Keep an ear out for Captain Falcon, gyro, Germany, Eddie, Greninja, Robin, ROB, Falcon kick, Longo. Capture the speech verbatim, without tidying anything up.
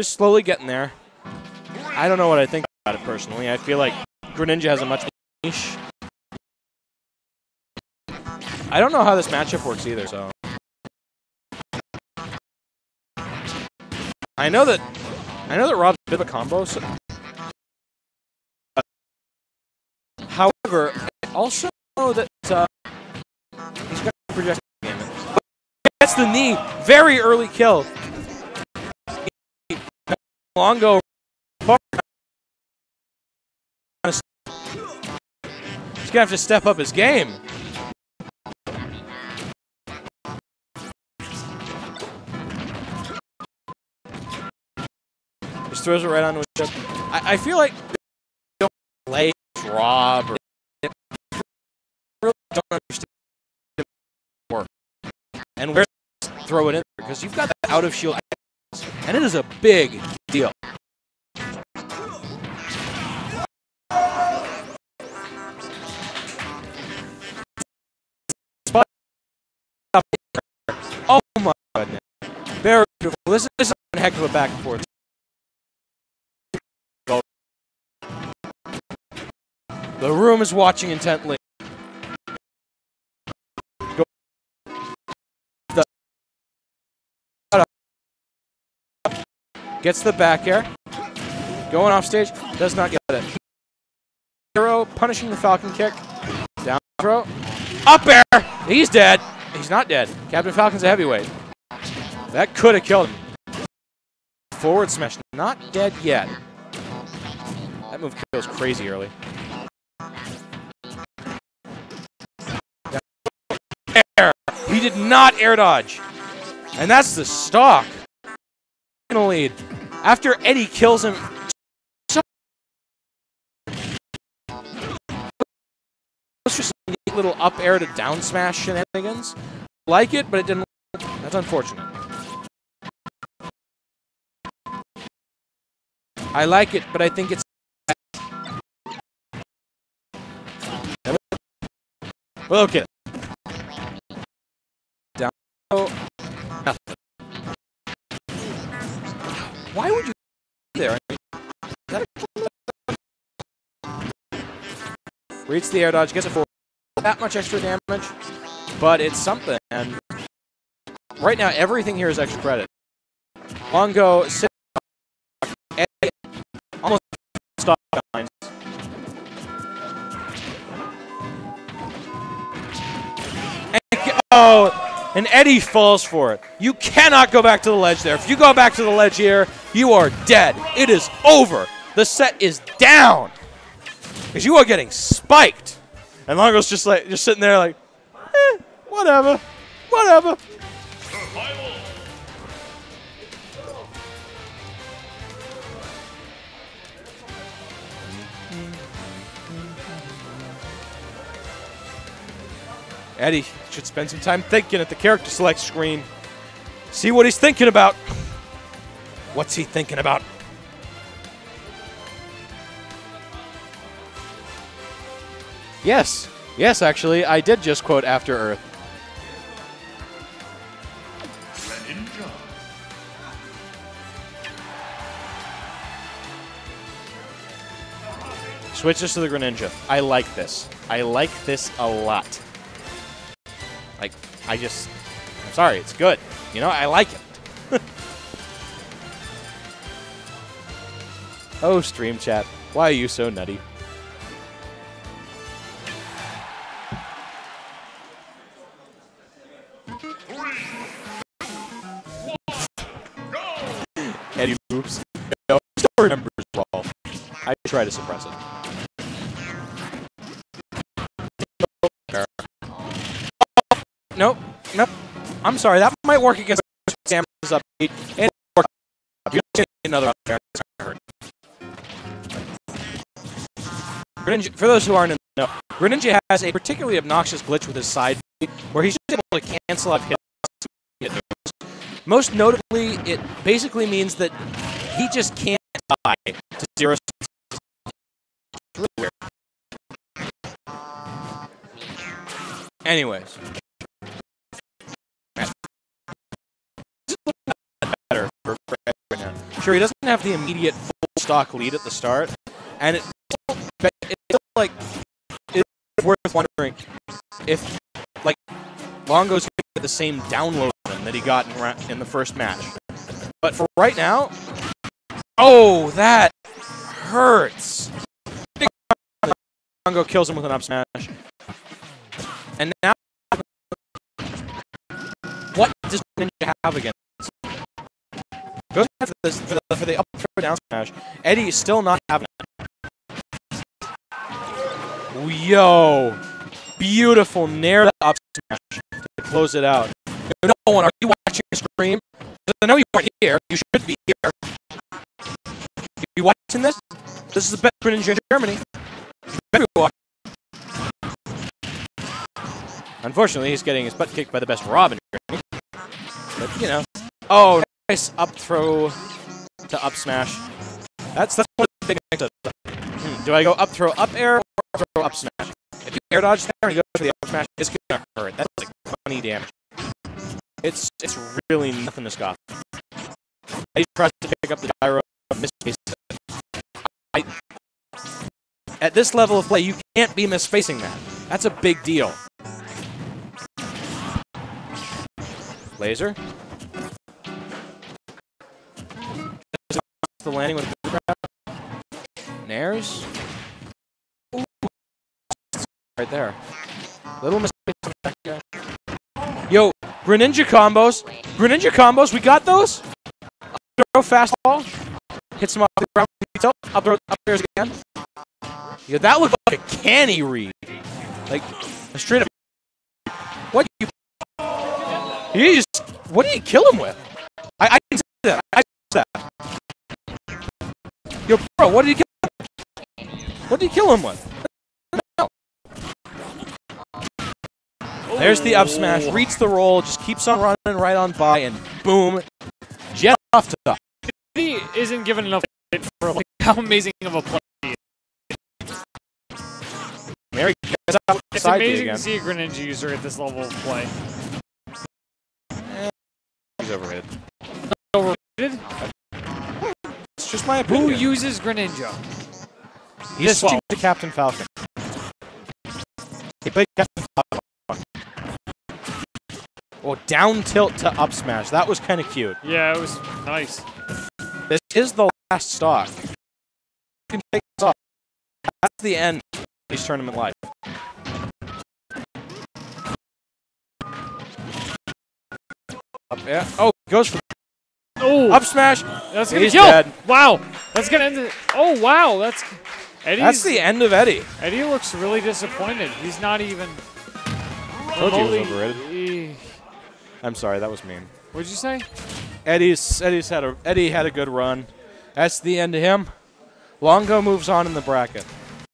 just slowly getting there. I don't know what I think about it personally. I feel like Greninja has a much better niche. I don't know how this matchup works either, so. I know that I know that Rob's a bit of a combo, so. However, I also know that uh, he's got a projection game. Gets the knee, very early kill. Longo. He's gonna have to step up his game. Just throws it right onto his chest. I, I feel like they don't play Rob or I really don't understand how it works. And where to throw it in there, because you've got that out of shield and it is a big deal. Oh my goodness. Very beautiful. This is a heck of a back and forth. The room is watching intently. Gets the back air. Going off stage. Does not get it. Gyro punishing the Falcon kick. Down throw. Up air! He's dead. He's not dead. Captain Falcon's a heavyweight. That could have killed him. Forward smash. Not dead yet. That move goes crazy early. Air. He did not air dodge. And that's the stock. In the lead. After Eddie kills him. So it's just a neat little up air to down smash shenanigans. Like it, but it didn't. That's unfortunate. I like it, but I think it's. Well, okay. Down. Oh, nothing. Why would you be there? I mean, reads the air dodge, gets it forward. That much extra damage, but it's something. And right now, everything here is extra credit. Longo sitting on almost stock lines. Oh, and Eddie falls for it. You cannot go back to the ledge there. If you go back to the ledge here, you are dead. It is over. The set is down. Because you are getting spiked. And Longo's just like just sitting there like, eh, whatever, whatever. Survival. Eddie should spend some time thinking at the character select screen. See what he's thinking about. What's he thinking about? Yes. Yes, actually, I did just quote After Earth. Greninja. Switches to the Greninja. I like this. I like this a lot. Like, I just, I'm sorry, it's good. You know, I like it. Oh, stream chat, why are you so nutty? Eddie moves. No, still remembers Raw. I try to suppress it. Nope, nope. I'm sorry. That might work against Sam's upbeat. It worked. You don't need another up there. It's going to hurt. For those who aren't in the know, Greninja has a particularly obnoxious glitch with his side feet where he's just able to cancel out hits. Most notably, it basically means that he just can't die to zero. It's really weird. Anyways. Better for everyone. Sure, he doesn't have the immediate full stock lead at the start, and it's it's like it's worth wondering if like Longo's going to get the same download that he got in, in the first match. But for right now, oh, that hurts. Longo kills him with an up smash, and now what does Ninja have against? Goes for, this, for, the, for the up throw down smash. Eddie is still not having it. Yo! Beautiful nair to up smash to close it out. No one, are you watching the stream? I know you are here. You should be here. Are you watching this? This is the best Greninja in Germany. Unfortunately, he's getting his butt kicked by the best Robin. But, you know. Oh, nice up throw to up smash. That's that's one thing I think. Hmm, do I go up throw up air or up throw up smash? If you air dodge there and you go for the up smash, it's gonna hurt. That's like funny damage. It's it's really nothing to scoff. He tries to pick up the gyro, misfaces it. At this level of play, you can't be misfacing that. That's a big deal. Laser. The landing with a crowd. Nairs. Ooh. Right there. Little mistake on that guy. Yo, Greninja combos. Greninja combos, we got those? Up throw fastball. Hits him off the ground. Up throw upstairs again. Yeah, that looked like a canny read. Like a straight up. What do you you just what do you kill him with? I, I didn't see that. I saw that. Yo, bro, what did you kill him with? What did you kill him with? No. There's the up smash, reads the roll, just keeps on running right on by, and boom, jet off to the... He isn't given enough credit for like, how amazing of a play he is. Mary gets it's amazing again. To see a Greninja user at this level of play. Eh, he's overrated. Overrated? Just my opinion. Who uses Greninja? He's switching to Captain Falcon. He played Captain Falcon. Well, down tilt to up smash. That was kind of cute. Yeah, it was nice. This is the last stock. You can take this off. That's the end of this tournament life. Up air. Oh, he goes for. Oh, up smash. That's gonna kill. Dead. Wow. That's gonna end it. Oh wow. That's Eddie's. That's the end of Eddie. Eddie looks really disappointed. He's not even. I told you he was overrated. I'm sorry. That was mean. What'd you say? Eddie's Eddie's had a Eddie had a good run. That's the end of him. Longo moves on in the bracket.